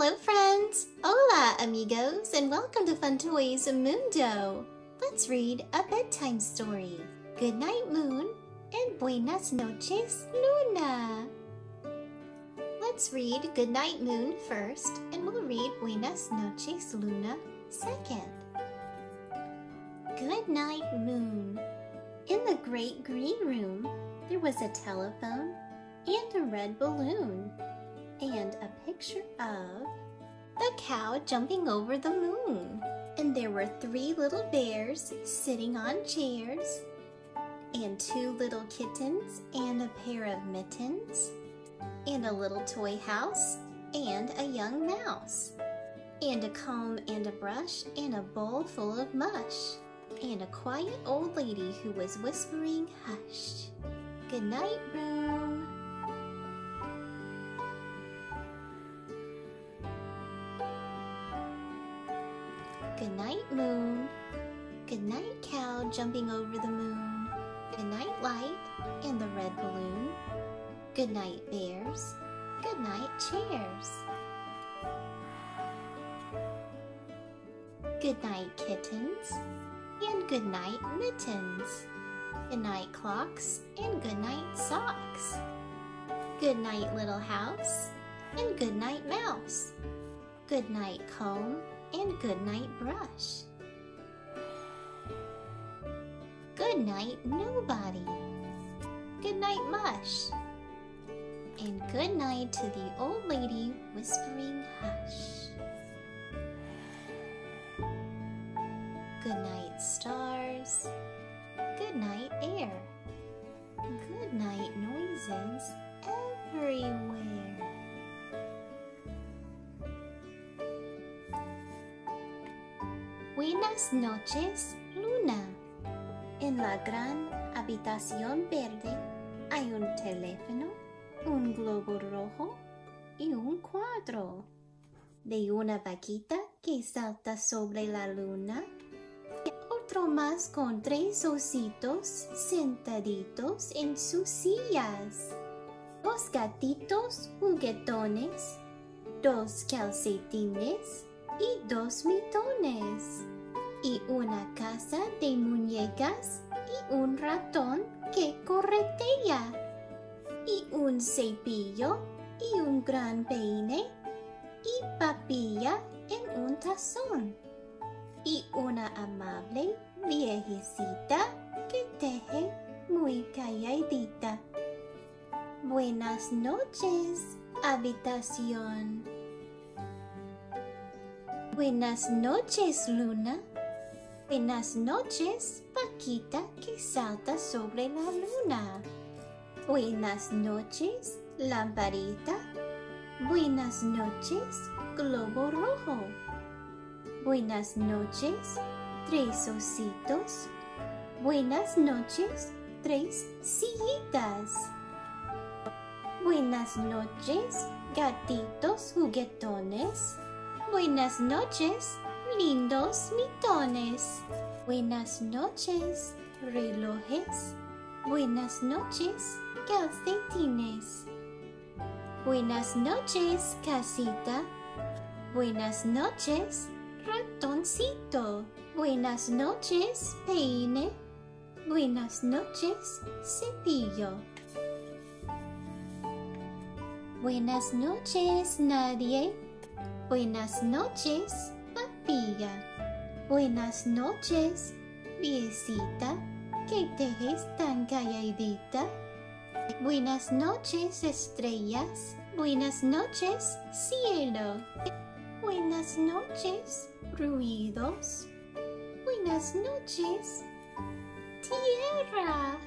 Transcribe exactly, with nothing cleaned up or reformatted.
Hello friends! Hola amigos and welcome to Fun Toys Mundo! Let's read a bedtime story, Goodnight Moon and Buenas Noches Luna! Let's read Goodnight Moon first and we'll read Buenas Noches Luna second. Goodnight Moon. In the great green room, there was a telephone and a red balloon. And a picture of the cow jumping over the moon. And there were three little bears sitting on chairs, and two little kittens, and a pair of mittens, and a little toy house, and a young mouse, and a comb and a brush, and a bowl full of mush, and a quiet old lady who was whispering hush. Good night, room. Good night, moon. Good night, cow jumping over the moon. Good night, light and the red balloon. Good night, bears. Good night, chairs. Good night, kittens. And good night, mittens. Good night, clocks. And good night, socks. Good night, little house. And good night, mouse. Good night, comb. And good night, brush. Good night, nobody. Good night, mush. And good night to the old lady whispering hush. Good night, stars. Good night, air. Good night, noises everywhere. Buenas noches, Luna. En la gran habitación verde hay un teléfono, un globo rojo y un cuadro de una vaquita que salta sobre la luna, y otro más con tres ositos sentaditos en sus sillas, dos gatitos juguetones, dos calcetines y dos mitones, y una casa de muñecas y un ratón que corretea, y un cepillo y un gran peine y papilla en un tazón, y una amable viejecita que teje muy calladita. Buenas noches, habitación. Buenas noches, Luna. Buenas noches, vaquita que salta sobre la luna. Buenas noches, lamparita. Buenas noches, globo rojo. Buenas noches, tres ositos. Buenas noches, tres sillitas. Buenas noches, gatitos juguetones. Buenas noches, lindos mitones. Buenas noches, relojes. Buenas noches, calcetines. Buenas noches, casita. Buenas noches, ratoncito. Buenas noches, peine. Buenas noches, cepillo. Buenas noches, nadie. Buenas noches, papilla. Buenas noches, viecita, que tejes tan calladita. Buenas noches, estrellas. Buenas noches, cielo. Buenas noches, ruidos. Buenas noches, tierra.